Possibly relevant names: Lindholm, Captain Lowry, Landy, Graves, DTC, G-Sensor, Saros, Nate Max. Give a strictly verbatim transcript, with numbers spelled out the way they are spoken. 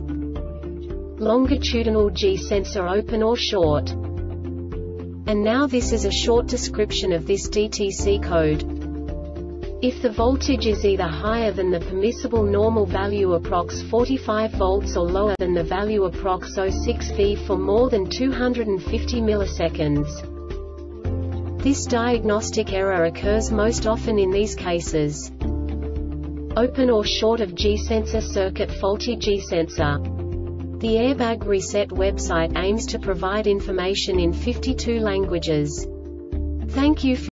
longitudinal G sensor open or short. And now this is a short description of this D T C code. If the voltage is either higher than the permissible normal value approx forty-five volts or lower than the value approx zero point six volts for more than two hundred fifty milliseconds. This diagnostic error occurs most often in these cases: open or short of G sensor circuit, faulty G sensor. The Airbag Reset website aims to provide information in fifty-two languages. Thank you for